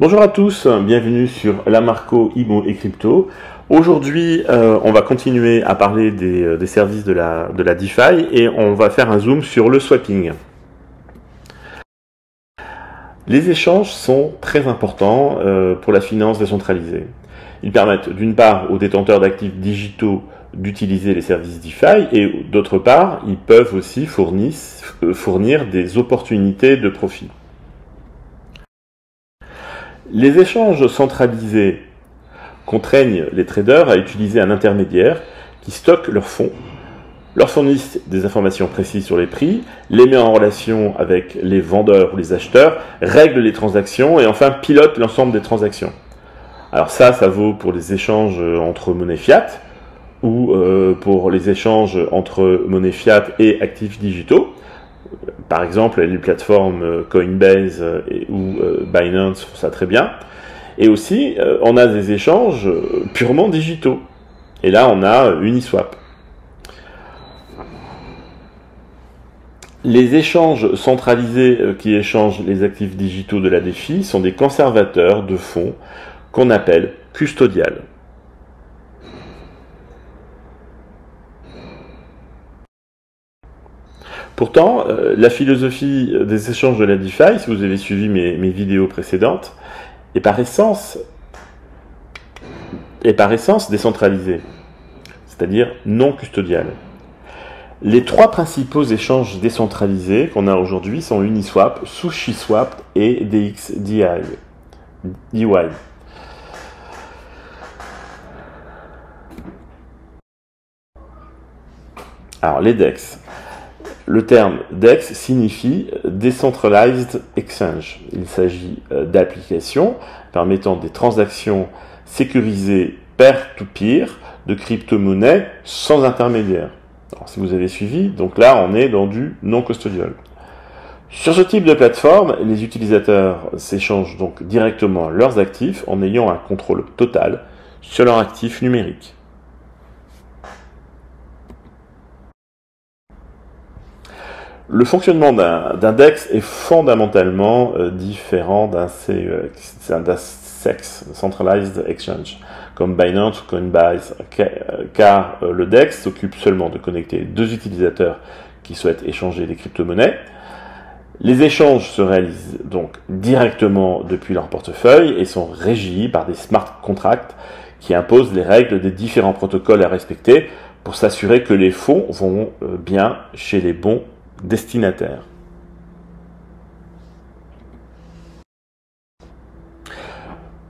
Bonjour à tous, bienvenue sur La Marco Immo et Crypto. Aujourd'hui, on va continuer à parler des services de la DeFi et on va faire un zoom sur le swapping. Les échanges sont très importants pour la finance décentralisée. Ils permettent d'une part aux détenteurs d'actifs digitaux d'utiliser les services DeFi et d'autre part, ils peuvent aussi fournir des opportunités de profit. Les échanges centralisés contraignent les traders à utiliser un intermédiaire qui stocke leurs fonds, leur fournissent des informations précises sur les prix, les met en relation avec les vendeurs ou les acheteurs, règle les transactions et enfin pilote l'ensemble des transactions. Alors ça vaut pour les échanges entre monnaie fiat ou pour les échanges entre monnaie fiat et actifs digitaux. Par exemple, les plateformes Coinbase ou Binance font ça très bien. Et aussi, on a des échanges purement digitaux. Et là, on a Uniswap. Les échanges centralisés qui échangent les actifs digitaux de la DeFi sont des conservateurs de fonds qu'on appelle custodial. Pourtant, la philosophie des échanges de la DeFi, si vous avez suivi mes vidéos précédentes, est par essence décentralisée, c'est-à-dire non custodiale. Les trois principaux échanges décentralisés qu'on a aujourd'hui sont Uniswap, SushiSwap et DXDY. Alors, les DEX. Le terme DEX signifie Decentralized Exchange. Il s'agit d'applications permettant des transactions sécurisées peer-to-peer de crypto-monnaies sans intermédiaire. Alors, si vous avez suivi, donc là on est dans du non-custodial. Sur ce type de plateforme, les utilisateurs s'échangent donc directement leurs actifs en ayant un contrôle total sur leurs actifs numériques. Le fonctionnement d'un DEX est fondamentalement différent d'un CEX, Centralized Exchange, comme Binance ou Coinbase, car le DEX s'occupe seulement de connecter deux utilisateurs qui souhaitent échanger des crypto-monnaies. Les échanges se réalisent donc directement depuis leur portefeuille et sont régis par des smart contracts qui imposent les règles des différents protocoles à respecter pour s'assurer que les fonds vont bien chez les bons destinataire.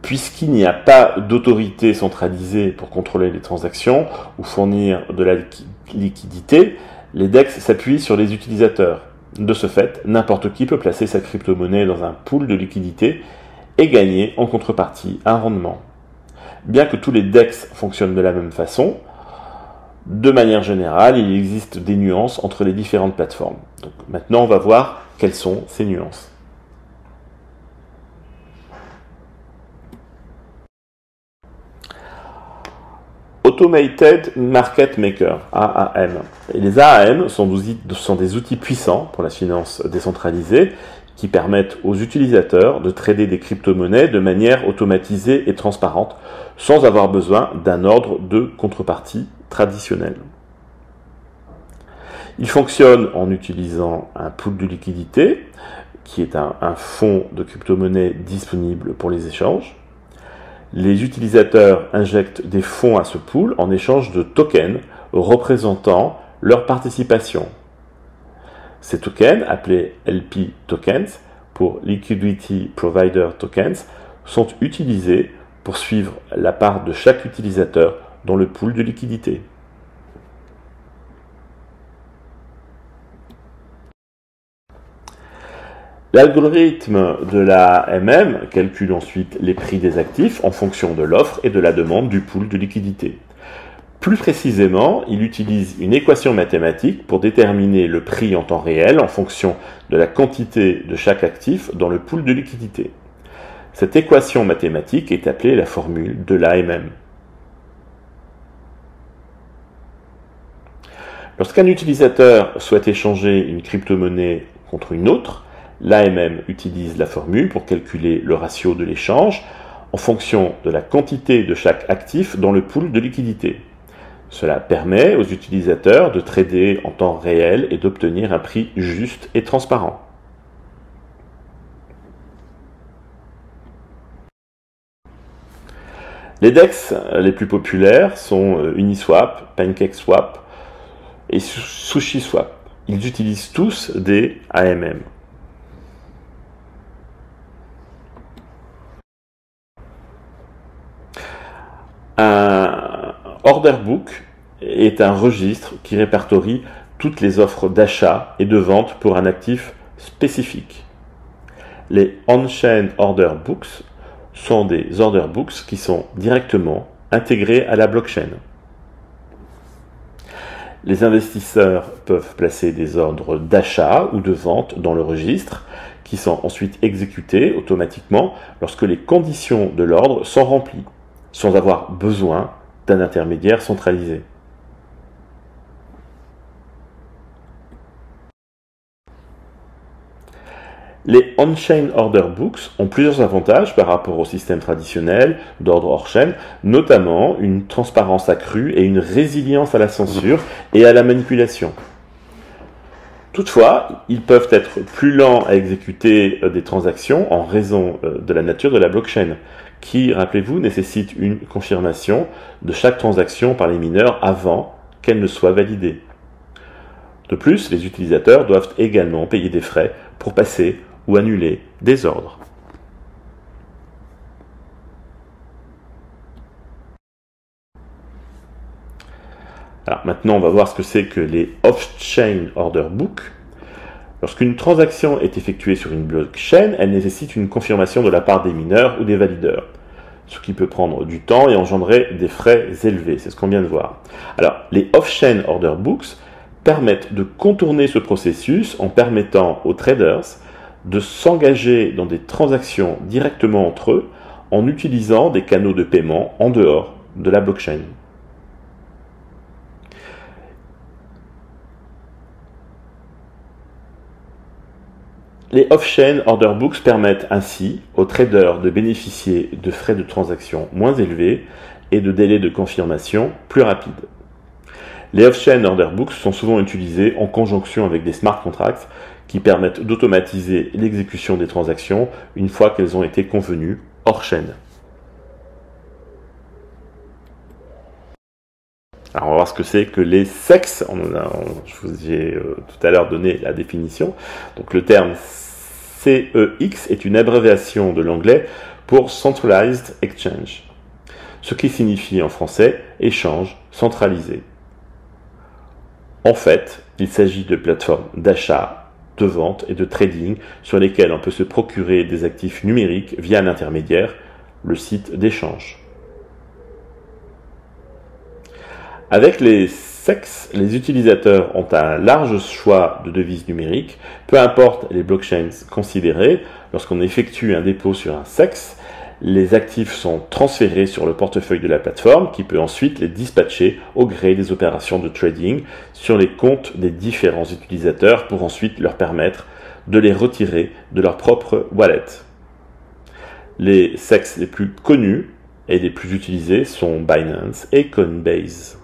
Puisqu'il n'y a pas d'autorité centralisée pour contrôler les transactions ou fournir de la liquidité, les DEX s'appuient sur les utilisateurs. De ce fait, n'importe qui peut placer sa crypto-monnaie dans un pool de liquidité et gagner en contrepartie un rendement. Bien que tous les DEX fonctionnent de la même façon, de manière générale, il existe des nuances entre les différentes plateformes. Donc maintenant, on va voir quelles sont ces nuances. Automated Market Maker, AAM. Et les AAM sont des outils puissants pour la finance décentralisée qui permettent aux utilisateurs de trader des crypto-monnaies de manière automatisée et transparente sans avoir besoin d'un ordre de contrepartie traditionnel. Il fonctionne en utilisant un pool de liquidité qui est un fonds de crypto-monnaie disponible pour les échanges. Les utilisateurs injectent des fonds à ce pool en échange de tokens représentant leur participation. Ces tokens, appelés LP Tokens pour Liquidity Provider Tokens, sont utilisés pour suivre la part de chaque utilisateur dans le pool de liquidité. L'algorithme de la AMM calcule ensuite les prix des actifs en fonction de l'offre et de la demande du pool de liquidité. Plus précisément, il utilise une équation mathématique pour déterminer le prix en temps réel en fonction de la quantité de chaque actif dans le pool de liquidité. Cette équation mathématique est appelée la formule de l'AMM. Lorsqu'un utilisateur souhaite échanger une crypto-monnaie contre une autre, l'AMM utilise la formule pour calculer le ratio de l'échange en fonction de la quantité de chaque actif dans le pool de liquidité. Cela permet aux utilisateurs de trader en temps réel et d'obtenir un prix juste et transparent. Les DEX les plus populaires sont Uniswap, PancakeSwap et SushiSwap. Ils utilisent tous des AMM. Un order book est un registre qui répertorie toutes les offres d'achat et de vente pour un actif spécifique. Les on-chain order books sont des order books qui sont directement intégrés à la blockchain. Les investisseurs peuvent placer des ordres d'achat ou de vente dans le registre qui sont ensuite exécutés automatiquement lorsque les conditions de l'ordre sont remplies, sans avoir besoin d'un intermédiaire centralisé. Les on-chain order books ont plusieurs avantages par rapport au système traditionnel d'ordre hors-chain, notamment une transparence accrue et une résilience à la censure et à la manipulation. Toutefois, ils peuvent être plus lents à exécuter des transactions en raison de la nature de la blockchain, qui, rappelez-vous, nécessite une confirmation de chaque transaction par les mineurs avant qu'elle ne soit validée. De plus, les utilisateurs doivent également payer des frais pour passer ou annuler des ordres. Alors maintenant, on va voir ce que c'est que les off-chain order book. Lorsqu'une transaction est effectuée sur une blockchain, elle nécessite une confirmation de la part des mineurs ou des valideurs, ce qui peut prendre du temps et engendrer des frais élevés. C'est ce qu'on vient de voir. Alors, les off-chain order books permettent de contourner ce processus en permettant aux traders de s'engager dans des transactions directement entre eux en utilisant des canaux de paiement en dehors de la blockchain. Les off-chain order books permettent ainsi aux traders de bénéficier de frais de transaction moins élevés et de délais de confirmation plus rapides. Les off-chain order books sont souvent utilisés en conjonction avec des smart contracts qui permettent d'automatiser l'exécution des transactions une fois qu'elles ont été convenues hors-chain. Alors on va voir ce que c'est que les CEX. Je vous ai tout à l'heure donné la définition. Donc le terme CEX est une abréviation de l'anglais pour Centralized Exchange, ce qui signifie en français échange centralisé. En fait, il s'agit de plateformes d'achat, de vente et de trading sur lesquelles on peut se procurer des actifs numériques via un intermédiaire, le site d'échange. Avec les CEX, les utilisateurs ont un large choix de devises numériques, peu importe les blockchains considérées. Lorsqu'on effectue un dépôt sur un CEX, les actifs sont transférés sur le portefeuille de la plateforme qui peut ensuite les dispatcher au gré des opérations de trading sur les comptes des différents utilisateurs pour ensuite leur permettre de les retirer de leur propre wallet. Les CEX les plus connus et les plus utilisés sont Binance et Coinbase.